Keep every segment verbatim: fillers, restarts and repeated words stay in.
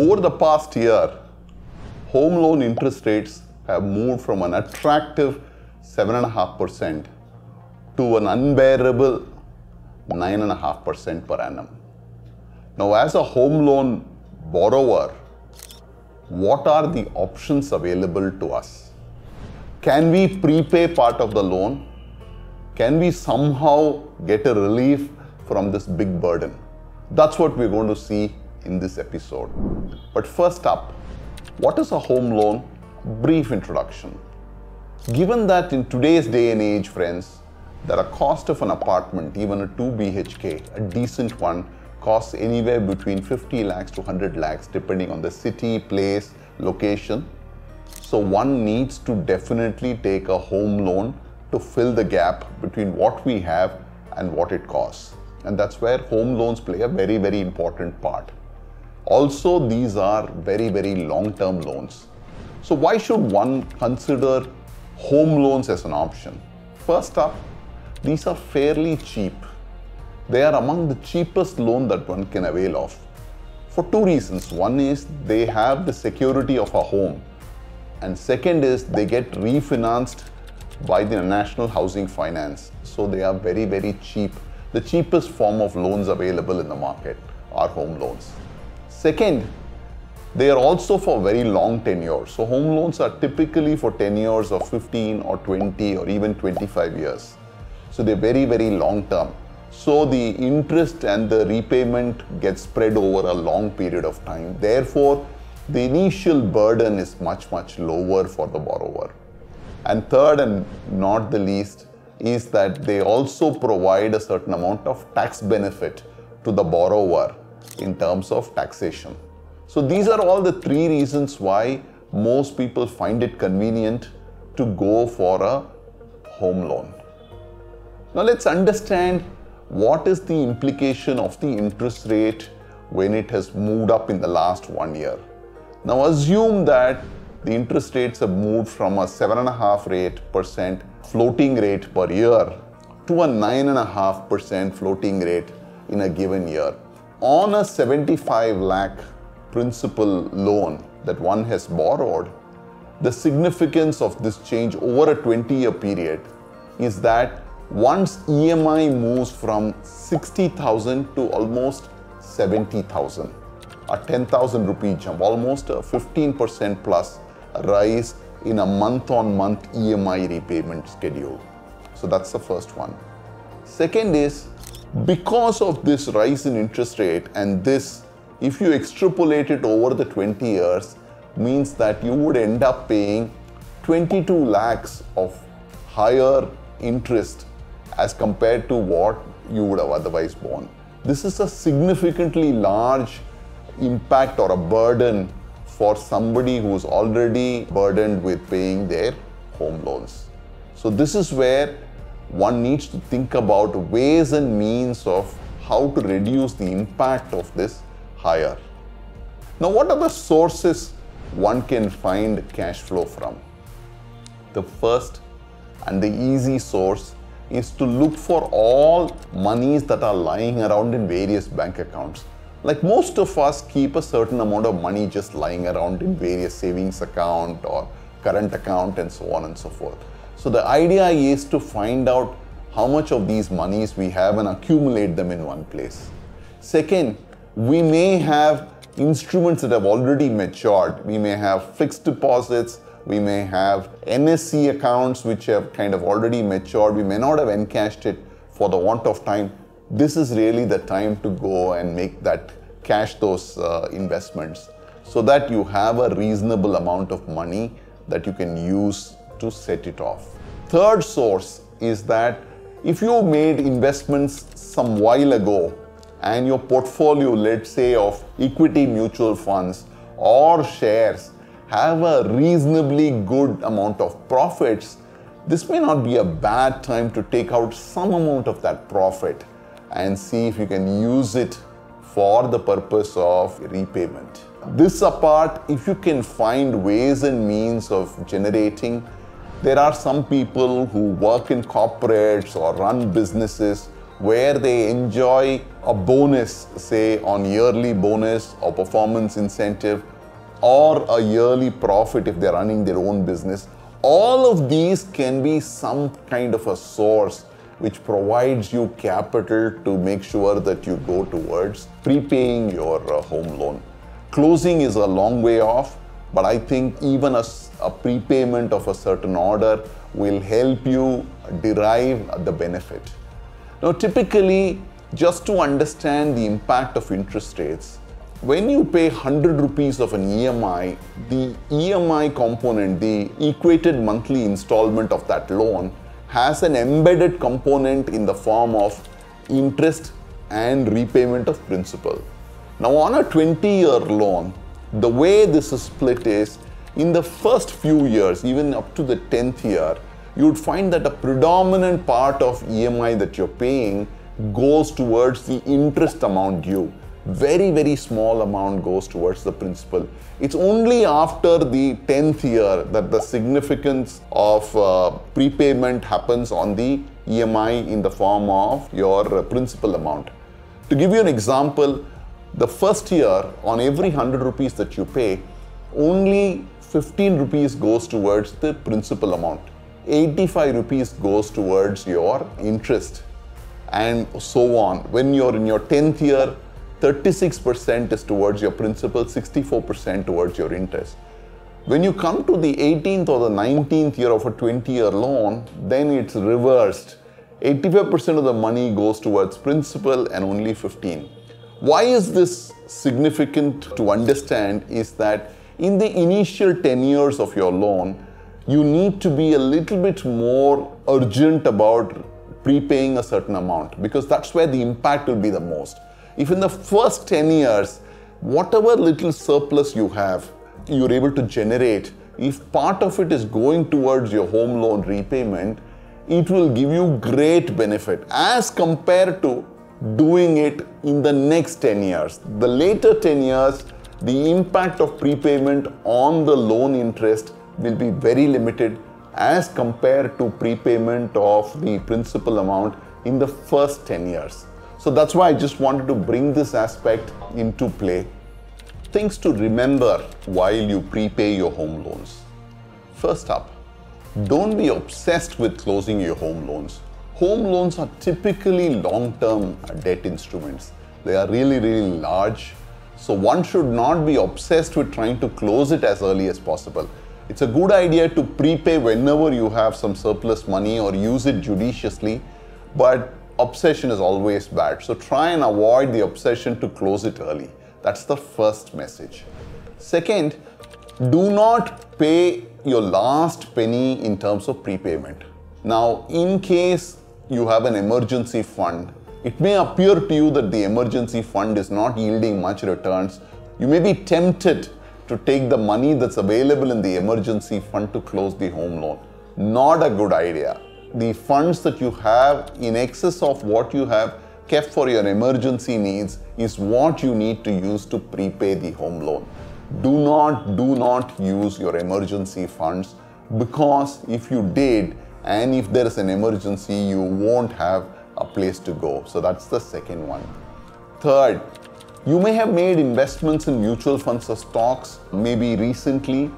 Over the past year, home loan interest rates have moved from an attractive seven point five percent to an unbearable nine point five percent per annum. Now, as a home loan borrower, what are the options available to us? Can we prepay part of the loan? Can we somehow get a relief from this big burden? That's what we're going to see in this episode. But first up, what is a home loan? Brief introduction. Given that in today's day and age, friends, that a cost of an apartment, even a two B H K, a decent one, costs anywhere between fifty lakhs to one hundred lakhs depending on the city, place, location. So one needs to definitely take a home loan to fill the gap between what we have and what it costs. And that's where home loans play a very, very important part. Also, these are very, very long-term loans. So why should one consider home loans as an option? First up, these are fairly cheap. They are among the cheapest loan that one can avail of for two reasons. One is they have the security of a home, and second is they get refinanced by the National Housing Finance. So they are very, very cheap. The cheapest form of loans available in the market are home loans. Second, they are also for very long tenure. So home loans are typically for tenures of fifteen or twenty or even twenty-five years. So they're very, very long term. So the interest and the repayment gets spread over a long period of time. Therefore, the initial burden is much, much lower for the borrower. And third and not the least is that they also provide a certain amount of tax benefit to the borrower in terms of taxation. So these are all the three reasons why most people find it convenient to go for a home loan. Now let's understand what is the implication of the interest rate when it has moved up in the last one year. Now assume that the interest rates have moved from a seven point five percent floating rate per year to a nine point five percent floating rate in a given year. On a seventy-five lakh principal loan that one has borrowed, the significance of this change over a twenty year period is that once E M I moves from sixty thousand to almost seventy thousand, a ten thousand rupee jump, almost a fifteen percent plus rise in a month-on-month E M I repayment schedule. So that's the first one. Second is, because of this rise in interest rate, and this, if you extrapolate it over the twenty years, means that you would end up paying twenty-two lakhs of higher interest as compared to what you would have otherwise borne. This is a significantly large impact or a burden for somebody who is already burdened with paying their home loans. So this is where one needs to think about ways and means of how to reduce the impact of this higher. Now, what are the sources one can find cash flow from? The first and the easy source is to look for all monies that are lying around in various bank accounts. Like most of us keep a certain amount of money just lying around in various savings account or current account and so on and so forth. So the idea is to find out how much of these monies we have and accumulate them in one place. Second, we may have instruments that have already matured. We may have fixed deposits. We may have N S C accounts which have kind of already matured. We may not have encashed it for the want of time. This is really the time to go and make that cash those uh, investments so that you have a reasonable amount of money that you can use to set it off. Third source is that if you made investments some while ago and your portfolio, let's say of equity mutual funds or shares, have a reasonably good amount of profits, this may not be a bad time to take out some amount of that profit and see if you can use it for the purpose of repayment. This apart, if you can find ways and means of generating, there are some people who work in corporates or run businesses where they enjoy a bonus, say on yearly bonus or performance incentive, or a yearly profit if they're running their own business. All of these can be some kind of a source which provides you capital to make sure that you go towards prepaying your uh, home loan. Closing is a long way off, but I think even a, a prepayment of a certain order will help you derive the benefit. Now, typically, just to understand the impact of interest rates, when you pay one hundred rupees of an E M I, the E M I component, the equated monthly installment of that loan, has an embedded component in the form of interest and repayment of principal. Now, on a twenty year loan, the way this is split is, in the first few years, even up to the tenth year, you would find that a predominant part of E M I that you're paying goes towards the interest amount due. Very, very small amount goes towards the principal. It's only after the tenth year that the significance of uh, prepayment happens on the E M I in the form of your principal amount. To give you an example, the first year, on every one hundred rupees that you pay, only fifteen rupees goes towards the principal amount. eighty-five rupees goes towards your interest, and so on. When you're in your tenth year, thirty-six percent is towards your principal, sixty-four percent towards your interest. When you come to the eighteenth or the nineteenth year of a twenty year loan, then it's reversed. eighty-five percent of the money goes towards principal and only fifteen. Why is this significant to understand is that in the initial ten years of your loan, you need to be a little bit more urgent about prepaying a certain amount, because that's where the impact will be the most. If in the first ten years, whatever little surplus you have, you're able to generate, if part of it is going towards your home loan repayment, it will give you great benefit as compared to doing it in the next ten years. The later ten years, the impact of prepayment on the loan interest will be very limited as compared to prepayment of the principal amount in the first ten years. So that's why I just wanted to bring this aspect into play. Things to remember while you prepay your home loans. First up, don't be obsessed with closing your home loans. Home loans are typically long-term debt instruments. They are really, really large. So one should not be obsessed with trying to close it as early as possible. It's a good idea to prepay whenever you have some surplus money or use it judiciously, but obsession is always bad. So try and avoid the obsession to close it early. That's the first message. Second, do not pay your last penny in terms of prepayment. Now, in case you have an emergency fund, it may appear to you that the emergency fund is not yielding much returns. You may be tempted to take the money that's available in the emergency fund to close the home loan. Not a good idea. The funds that you have in excess of what you have kept for your emergency needs is what you need to use to prepay the home loan. Do not, do not use your emergency funds, because if you did, and if there is an emergency, you won't have a place to go. So that's the second one. Third, you may have made investments in mutual funds or stocks maybe recently,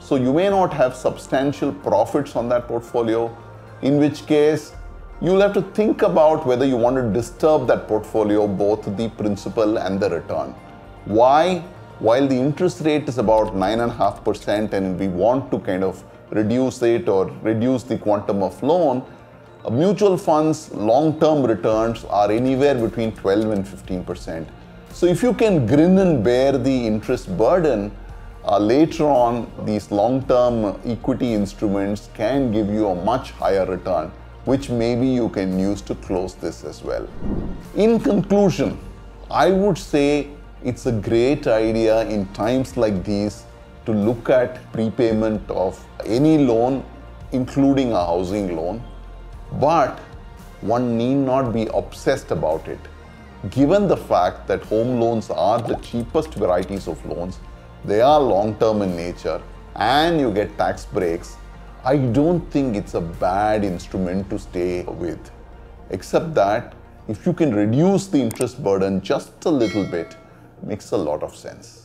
so you may not have substantial profits on that portfolio, in which case you'll have to think about whether you want to disturb that portfolio, both the principal and the return. Why? While the interest rate is about nine point five percent and we want to kind of reduce it or reduce the quantum of loan, mutual funds' long-term returns are anywhere between twelve and fifteen percent. So if you can grin and bear the interest burden, Uh, later on, these long-term equity instruments can give you a much higher return, which maybe you can use to close this as well. In conclusion, I would say it's a great idea in times like these to look at prepayment of any loan, including a housing loan, but one need not be obsessed about it. Given the fact that home loans are the cheapest varieties of loans, they are long-term in nature, and you get tax breaks, I don't think it's a bad instrument to stay with. Except that if you can reduce the interest burden just a little bit, makes a lot of sense.